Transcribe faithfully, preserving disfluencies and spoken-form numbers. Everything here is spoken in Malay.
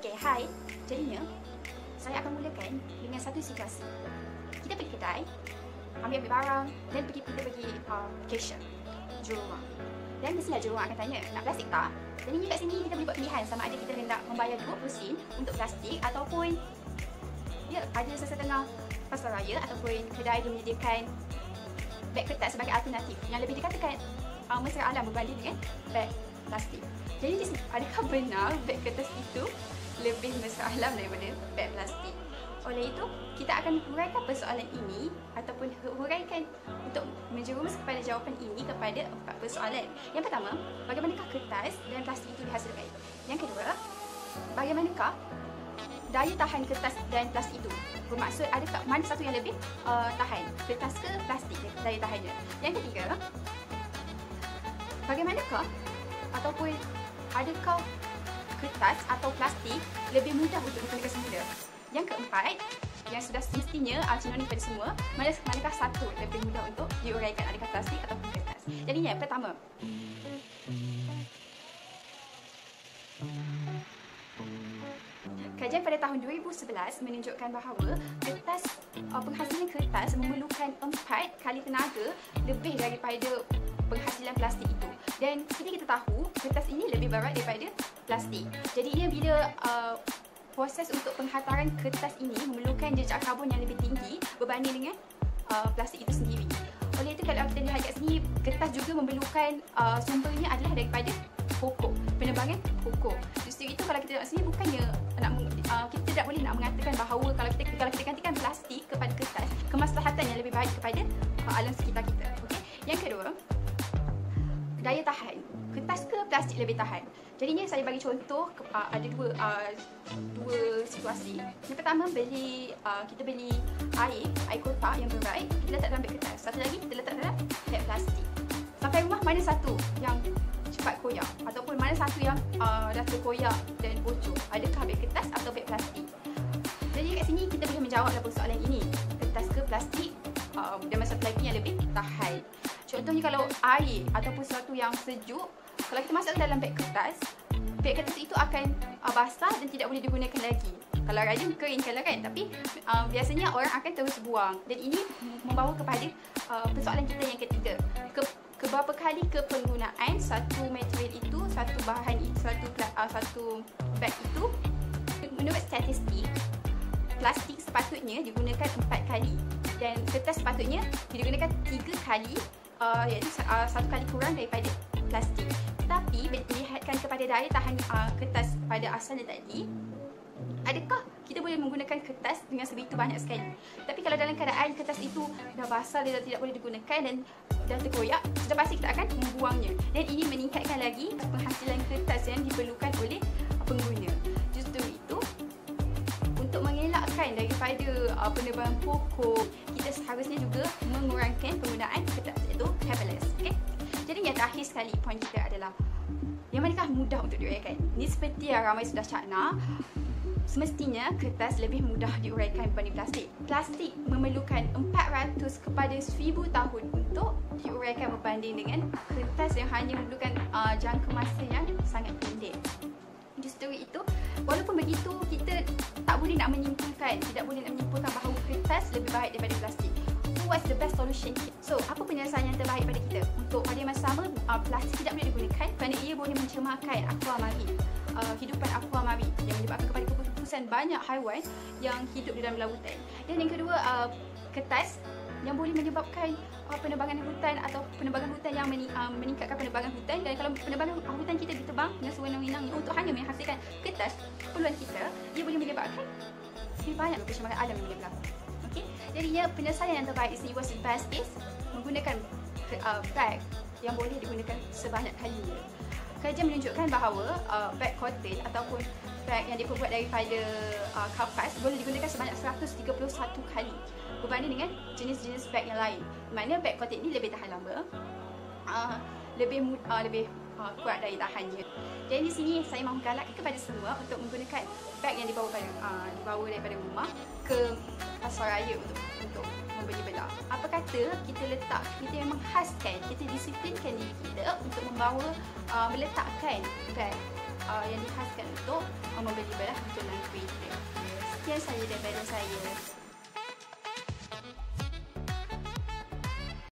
pakai high, jadinya saya akan mulakan dengan satu situasi. Kita pergi kedai, ambil-ambil barang dan pergi kita pergi uh, vacation, jururuang. Dan di sini jururuang akan tanya, nak plastik tak? Jadi kat sini kita boleh buat pilihan sama ada kita hendak membayar dua puluh sen untuk plastik ataupun ya, ada sesetengah pasaraya ataupun kedai yang menyediakan beg kertas sebagai alternatif yang lebih dikatakan uh, mesra alam berbanding dengan beg plastik. Jadi adakah benar beg kertas itu lebih mesra alam daripada beg plastik? Oleh itu, kita akan huraikan persoalan ini ataupun huraikan untuk menjerumus kepada jawapan ini kepada empat persoalan. Yang pertama, bagaimanakah kertas dan plastik itu dihasilkan? Yang kedua, bagaimanakah daya tahan kertas dan plastik itu? Bermaksud ada tak mana satu yang lebih uh, tahan? Kertas ke plastik daya tahannya? Yang ketiga, bagaimanakah ataupun adakah kertas atau plastik lebih mudah untuk digunakan semula? Yang keempat, yang sudah semestinya cenderung pada semua, manakah satu lebih mudah untuk diuraikan, adakah plastik atau kertas? Jadi yang pertama, kajian pada tahun dua ribu sebelas menunjukkan bahawa kertas, penghasilan kertas memerlukan empat kali tenaga lebih daripada penghasilan plastik itu. Dan seperti kita tahu, kertas ini lebih berat daripada plastik. Jadinya bila uh, proses untuk penghantaran kertas ini memerlukan jejak karbon yang lebih tinggi berbanding dengan uh, plastik itu sendiri. Oleh itu, kalau kita lihat kat sini, kertas juga memerlukan uh, sumbernya adalah daripada pokok, penebangan pokok. Justru itu, kalau kita lihat sini, bukannya nak, uh, kita tidak boleh nak mengatakan bahawa kalau kita kalau kita gantikan plastik kepada kertas, kemaslahatan yang lebih baik kepada uh, alam sekitar kita. Okay? Yang kedua, daya tahan. Kertas ke plastik lebih tahan? Jadinya saya bagi contoh, uh, ada dua uh, dua situasi. Yang pertama, beli uh, kita beli air, air kotak yang berat, kita letak dalam beg kertas. Satu lagi kita letak dalam beg plastik. Sampai rumah, mana satu yang cepat koyak ataupun mana satu yang uh, dah terkoyak dan bocor? Adakah beg kertas atau beg plastik? Jadi kat sini kita boleh menjawablah persoalan ini. Kertas ke plastik? Um, dan masa lagi yang lebih tahan. Contohnya kalau air ataupun sesuatu yang sejuk, kalau kita masuk dalam beg kertas, beg kertas itu akan uh, basah dan tidak boleh digunakan lagi. Kalau rajin keringkanlah kan, tapi uh, biasanya orang akan terus buang. Dan ini membawa kepada uh, persoalan kita yang ketiga. Ke, ke berapa kali kepergunaan satu material itu, satu bahan itu, satu uh, satu beg itu? Menurut statistik, plastik sepatutnya digunakan empat kali dan kertas sepatutnya digunakan tiga kali, uh, iaitu uh, satu kali kurang daripada plastik. Tapi melihatkan kepada daya tahan uh, kertas pada asalnya tadi, adakah kita boleh menggunakan kertas dengan sebegitu banyak sekali? Tapi kalau dalam keadaan kertas itu dah basah, dia dah tidak boleh digunakan dan dah terkoyak, sudah pasti kita akan membuangnya. Dan ini meningkatkan lagi penghasilan kertas yang diperlukan oleh pengguna. Justru itu, untuk mengelakkan daripada uh, penebangan pokok, kita seharusnya juga mengurangkan penggunaan kertas, iaitu paperless. Okay? Jadi yang terakhir sekali, poin kita adalah yang manakah mudah untuk diuraikan? Ini seperti yang ramai sudah cakna, semestinya kertas lebih mudah diuraikan berbanding plastik. Plastik memerlukan empat ratus kepada seribu tahun untuk diuraikan berbanding dengan kertas yang hanya memerlukan uh, jangka masa yang sangat pendek. Justru itu, walaupun begitu, kita tak boleh nak menyimpulkan, tidak boleh nak menyimpulkan bahawa kertas lebih baik daripada plastik. What's the best solution? So, apa penyelesaian yang terbaik pada kita? Untuk pada masa sama, uh, plastik tidak boleh digunakan kerana ia boleh mencemarkan aqua marine, uh, kehidupan aqua marine yang menyebabkan kepada keputusan banyak haiwan yang hidup di dalam lautan. Dan yang kedua, uh, kertas yang boleh menyebabkan uh, penebangan hutan atau penebangan hutan yang meni, uh, meningkatkan penebangan hutan. Dan kalau penebangan hutan kita ditebang dengan sewenang-wenangnya untuk hanya menghasilkan kertas, keperluan kita, ia boleh menyebabkan lebih banyak pencemaran alam yang boleh berlaku. Okay? Jadinya penyelesaian yang terbaik is what's the best is menggunakan uh, beg yang boleh digunakan sebanyak kalinya. Kajian menunjukkan bahawa uh, beg cotton ataupun beg yang diperbuat daripada uh, kapas boleh digunakan sebanyak seratus tiga puluh satu kali berbanding dengan jenis-jenis beg yang lain. Maknanya beg cotton ni lebih tahan lama, uh, lebih uh, lebih uh, kuat daya tahannya. Jadi di sini saya mahu galakkan kepada semua untuk menggunakan beg yang dibawa pada, uh, dibawa daripada rumah ke pasaraya untuk untuk membeli belah. Apa kata kita letak, kita yang menghaskan, kita disiplinkan diri kita untuk membawa, uh, meletakkan beg يلي حاسكن الضوء أما بدي بلحبته لنكويتي. كثير سعيدة بين سعيدة.